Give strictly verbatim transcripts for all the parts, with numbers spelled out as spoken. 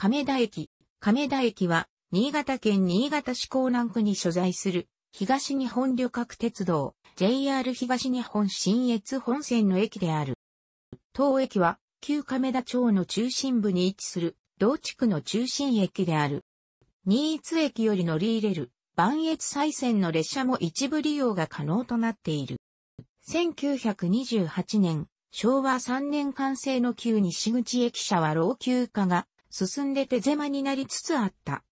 亀田駅。亀田駅は、新潟県新潟市江南区に所在する、東日本旅客鉄道、ジェイアール 東日本信越本線の駅である。当駅は、旧亀田町の中心部に位置する、同地区の中心駅である。新津駅より乗り入れる、磐越西線の列車も一部利用が可能となっている。せんきゅうひゃくにじゅうはちねん、しょうわさんねん完成の旧西口駅舎は老朽化が進んで手狭になりつつあった。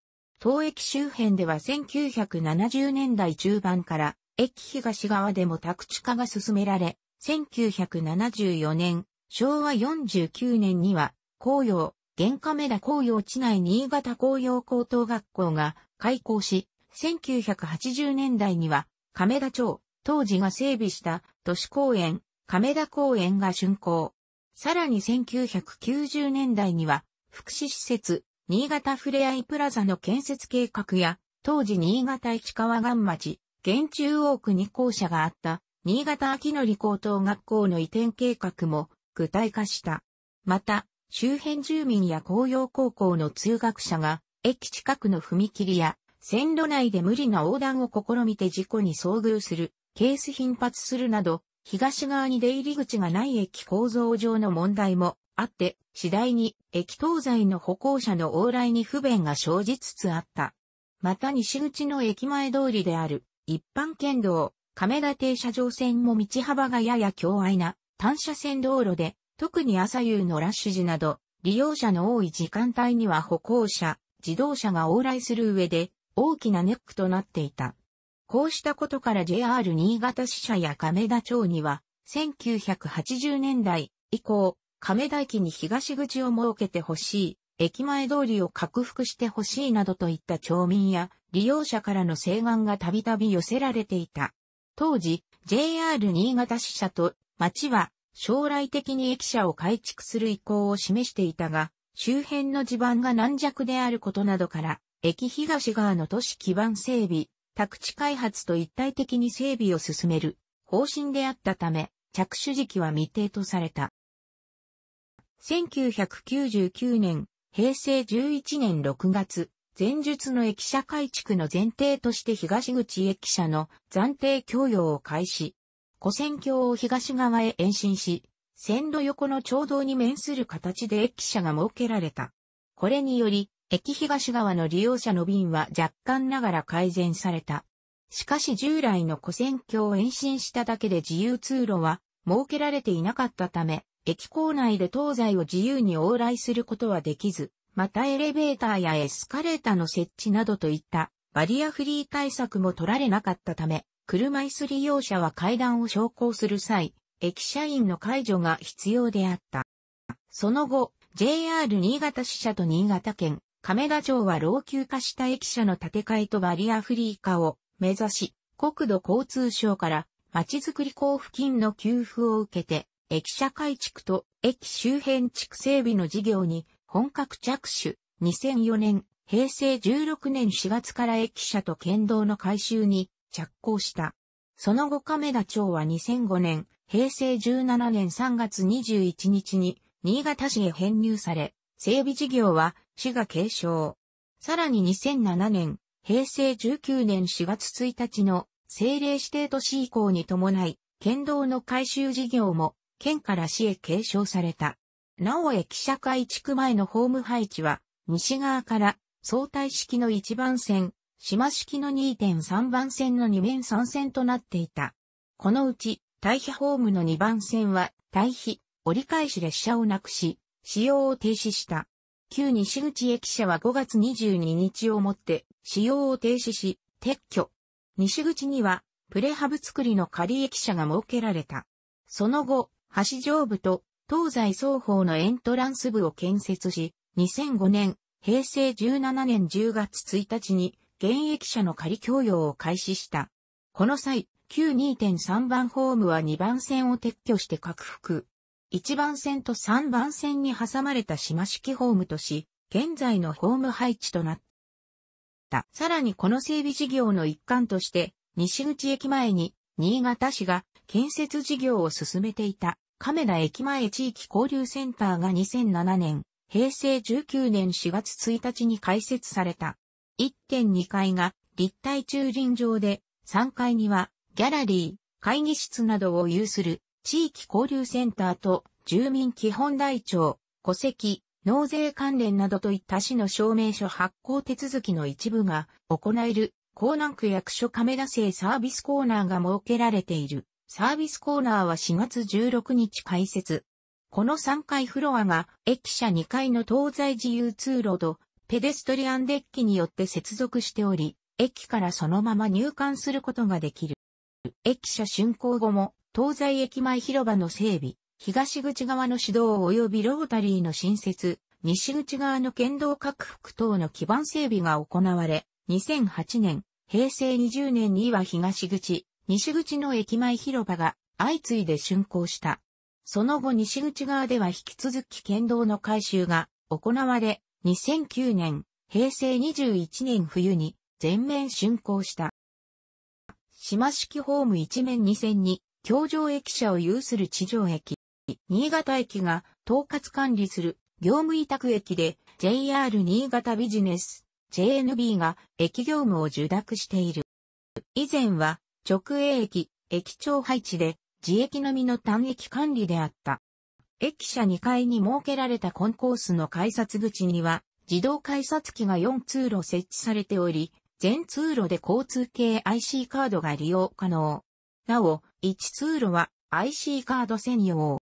当駅周辺ではせんきゅうひゃくななじゅうねんだい中盤から駅東側でも宅地化が進められ、せんきゅうひゃくななじゅうよねん、しょうわよんじゅうきゅうねんには、紅葉、現亀田紅葉地内新潟紅葉高等学校が開校し、せんきゅうひゃくはちじゅうねんだいには、亀田町、当時が整備した都市公園、亀田公園が竣工。さらにせんきゅうひゃくきゅうじゅうねんだいには、福祉施設、新潟ふれあいプラザの建設計画や、当時新潟市川岸町、現中央区に校舎があった、新潟秋のり高等学校の移転計画も具体化した。また、周辺住民や紅葉高校の通学者が、駅近くの踏切や、線路内で無理な横断を試みて事故に遭遇する、ケース頻発するなど、東側に出入り口がない駅構造上の問題もあって、次第に駅東西の歩行者の往来に不便が生じつつあった。また西口の駅前通りである、一般県道、亀田停車場線も道幅がやや狭隘な単車線道路で、特に朝夕のラッシュ時など、利用者の多い時間帯には歩行者、自動車が往来する上で、大きなネックとなっていた。こうしたことから ジェイアール 新潟支社や亀田町には、せんきゅうひゃくはちじゅうねんだい以降、亀田駅に東口を設けてほしい、駅前通りを拡幅してほしいなどといった町民や利用者からの請願がたびたび寄せられていた。当時、ジェイアール 新潟支社と町は将来的に駅舎を改築する意向を示していたが、周辺の地盤が軟弱であることなどから、駅東側の都市基盤整備、宅地開発と一体的に整備を進める方針であったため、着手時期は未定とされた。せんきゅうひゃくきゅうじゅうきゅうねん、へいせいじゅういちねんろくがつ、前述の駅舎改築の前提として東口駅舎の暫定供用を開始。跨線橋を東側へ延伸し、線路横の町道に面する形で駅舎が設けられた。これにより、駅東側の利用者の便は若干ながら改善された。しかし従来の跨線橋を延伸しただけで自由通路は設けられていなかったため、駅構内で東西を自由に往来することはできず、またエレベーターやエスカレーターの設置などといったバリアフリー対策も取られなかったため、車椅子利用者は階段を昇降する際、駅舎員の介助が必要であった。その後、ジェイアール 新潟支社と新潟県、亀田町は老朽化した駅舎の建て替えとバリアフリー化を目指し、国土交通省からまちづくり交付金の給付を受けて、駅舎改築と駅周辺地区整備の事業に本格着手。にせんよねん、へいせいじゅうろくねんしがつから駅舎と県道の改修に着工した。その後亀田町はにせんごねん、へいせいじゅうななねんさんがつにじゅういちにちに新潟市へ編入され、整備事業は市が継承。さらににせんななねん、へいせいじゅうきゅうねんしがつついたちの政令指定都市移行に伴い、県道の改修事業も県から市へ継承された。なお駅舎改築前のホーム配置は、西側から相対式のいちばんせん、島式の にてんさんばんせんのにめんさんせんとなっていた。このうち、対比ホームのにばんせんは、対比、折り返し列車をなくし、使用を停止した。旧西口駅舎はごがつにじゅうににちをもって使用を停止し、撤去。西口にはプレハブ作りの仮駅舎が設けられた。その後、橋上部と東西双方のエントランス部を建設し、にせんごねん、へいせいじゅうななねんじゅうがつついたちに現駅舎の仮供用を開始した。この際、旧 にてんさんばんホームはにばんせんを撤去して拡幅。いちばんせんとさんばんせんに挟まれた島式ホームとし、現在のホーム配置となった。さらにこの整備事業の一環として、西口駅前に、新潟市が建設事業を進めていた、亀田駅前地域交流センターがにせんななねん、へいせいじゅうきゅうねんしがつついたちに開設された。いってんにかいが立体駐輪場で、さんがいにはギャラリー、会議室などを有する地域交流センターと住民基本台帳、戸籍、納税関連などといった市の証明書発行手続きの一部が行える港南区役所亀田製サービスコーナーが設けられている。サービスコーナーはしがつじゅうろくにち開設。このさんがいフロアが駅舎にかいの東西自由通路とペデストリアンデッキによって接続しており、駅からそのまま入館することができる。駅舎竣工後も東西駅前広場の整備、東口側の指導及びロータリーの新設、西口側の県道拡幅等の基盤整備が行われ、にせんはちねん、へいせいにじゅうねんには東口、西口の駅前広場が相次いで竣工した。その後西口側では引き続き県道の改修が行われ、にせんきゅうねん、へいせいにじゅういちねん冬に全面竣工した。島式ホーム一面二線に、橋上駅舎を有する地上駅。新潟駅が統括管理する業務委託駅で、ジェイアール 新潟ビジネス、ジェイエヌビー が駅業務を受託している。以前は、直営駅、駅長配置で、自駅のみの単駅管理であった。駅舎にかいに設けられたコンコースの改札口には、自動改札機がよんつうろ設置されており、全通路で交通系 アイシー カードが利用可能。なお、いちつうろは アイシー カード専用。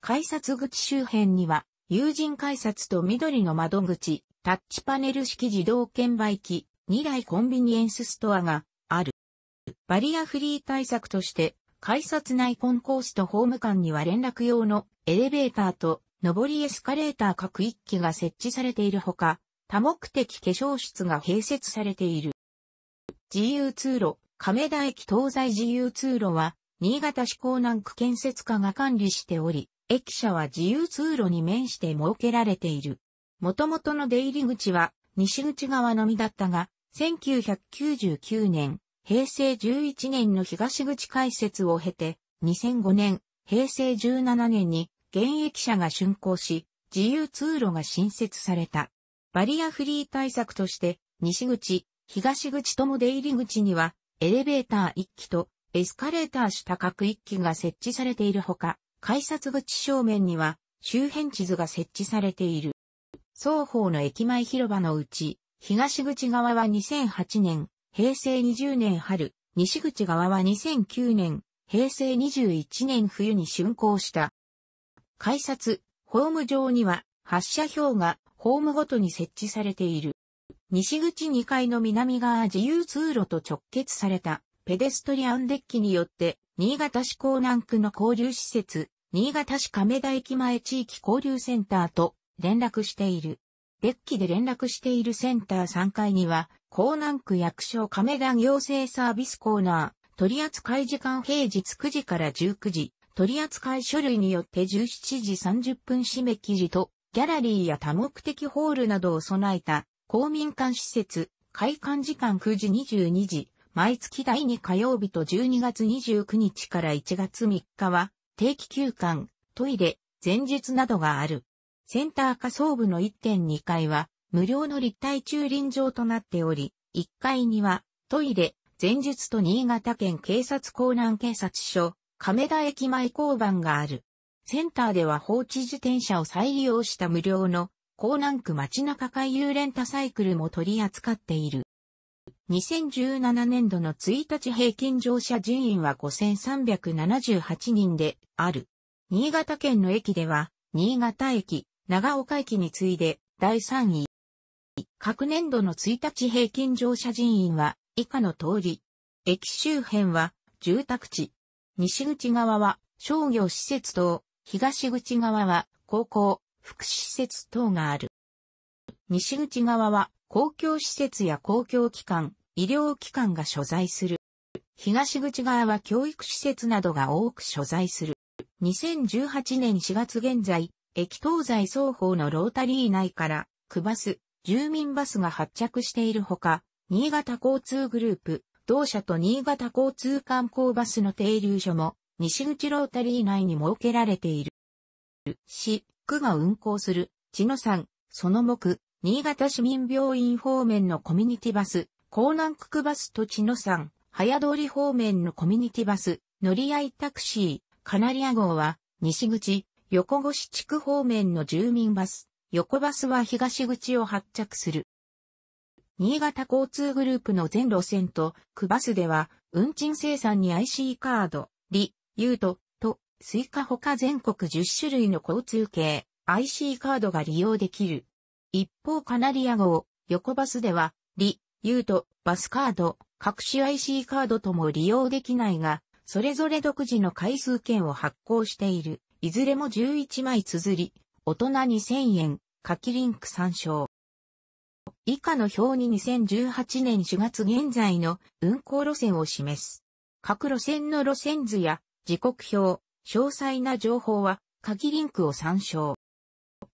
改札口周辺には、有人改札と緑の窓口、タッチパネル式自動券売機、にだいコンビニエンスストアがある。バリアフリー対策として、改札内コンコースとホーム間には連絡用のエレベーターと上りエスカレーター各一機が設置されているほか、多目的化粧室が併設されている。自由通路、亀田駅東西自由通路は、新潟市港南区建設課が管理しており、駅舎は自由通路に面して設けられている。もともとの出入り口は、西口側のみだったが、せんきゅうひゃくきゅうじゅうきゅうねん、へいせいじゅういちねんの東口開設を経て、にせんごねん、へいせいじゅうななねんに現役舎が竣工し、自由通路が新設された。バリアフリー対策として、西口、東口とも出入り口には、エレベーターいっきとエスカレーター下各いっきが設置されているほか、改札口正面には周辺地図が設置されている。双方の駅前広場のうち、東口側はにせんはちねん、へいせいにじゅうねん春、西口側はにせんきゅうねん、へいせいにじゅういちねん冬に竣工した。改札、ホーム上には発車表がホームごとに設置されている。西口にかいの南側自由通路と直結されたペデストリアンデッキによって、新潟市港南区の交流施設、新潟市亀田駅前地域交流センターと連絡している。デッキで連絡しているセンターさんがいには、港南区役所亀田行政サービスコーナー、取扱い時間平日くじからじゅうくじ、取扱い書類によってじゅうしちじさんじゅっぷん締め切りと、ギャラリーや多目的ホールなどを備えた、公民館施設、開館時間くじからにじゅうにじ、毎月だいに火曜日とじゅうにがつにじゅうくにちからいちがつみっかは、定期休館、トイレ、前日などがある。センター下層部の いってんにかいは無料の立体駐輪場となっており、いっかいにはトイレ、前述と新潟県警察港南警察署、亀田駅前交番がある。センターでは放置自転車を再利用した無料の港南区街中回遊レンタサイクルも取り扱っている。にせんじゅうななねんどのいちにち平均乗車人員はごせんさんびゃくななじゅうはちにんである。新潟県の駅では、新潟駅、長岡駅に次いでだいさんい。各年度のいちにち平均乗車人員は以下の通り。駅周辺は住宅地。西口側は商業施設等、東口側は高校、福祉施設等がある。西口側は公共施設や公共機関、医療機関が所在する。東口側は教育施設などが多く所在する。にせんじゅうはちねんしがつ現在、駅東西双方のロータリー内から、区バス、住民バスが発着しているほか、新潟交通グループ、同社と新潟交通観光バスの停留所も、西口ロータリー内に設けられている。市、区が運行する、茅野山、その目、新潟市民病院方面のコミュニティバス、港南区区バスと茅野山、早通方面のコミュニティバス、乗り合いタクシー、カナリア号は、西口、横越地区方面の住民バス、横バスは東口を発着する。新潟交通グループの全路線と、区バスでは、運賃精算に アイシー カード、リ、ユート、と、スイカほか全国じゅっしゅるいの交通系、アイシー カードが利用できる。一方カナリア号、横バスでは、リ、ユート、バスカード、各種 アイシー カードとも利用できないが、それぞれ独自の回数券を発行している。いずれもじゅういちまい綴り、大人にせんえん、下記リンク参照。以下の表ににせんじゅうはちねんしがつ現在の運行路線を示す。各路線の路線図や時刻表、詳細な情報は下記リンクを参照。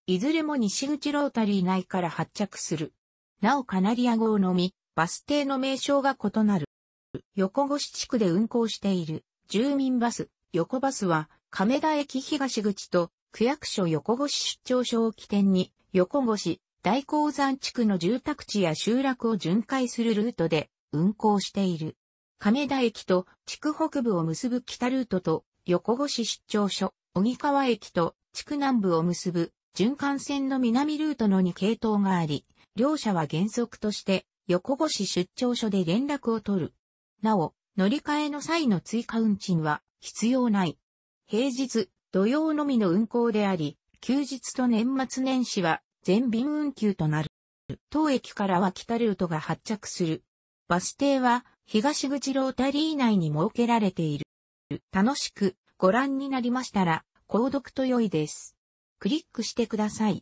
いずれも西口ロータリー内から発着する。なおカナリア号のみ、バス停の名称が異なる。横越地区で運行している住民バス、横バスは亀田駅東口と区役所横越出張所を起点に横越大鉱山地区の住宅地や集落を巡回するルートで運行している。亀田駅と地区北部を結ぶ北ルートと横越出張所、小木川駅と地区南部を結ぶ循環線の南ルートのにけいとうがあり、両社は原則として横越出張所で連絡を取る。なお、乗り換えの際の追加運賃は必要ない。平日、土曜のみの運行であり、休日と年末年始は全便運休となる。当駅からは北ルートが発着する。バス停は東口ロータリー内に設けられている。楽しくご覧になりましたら、購読と良いです。クリックしてください。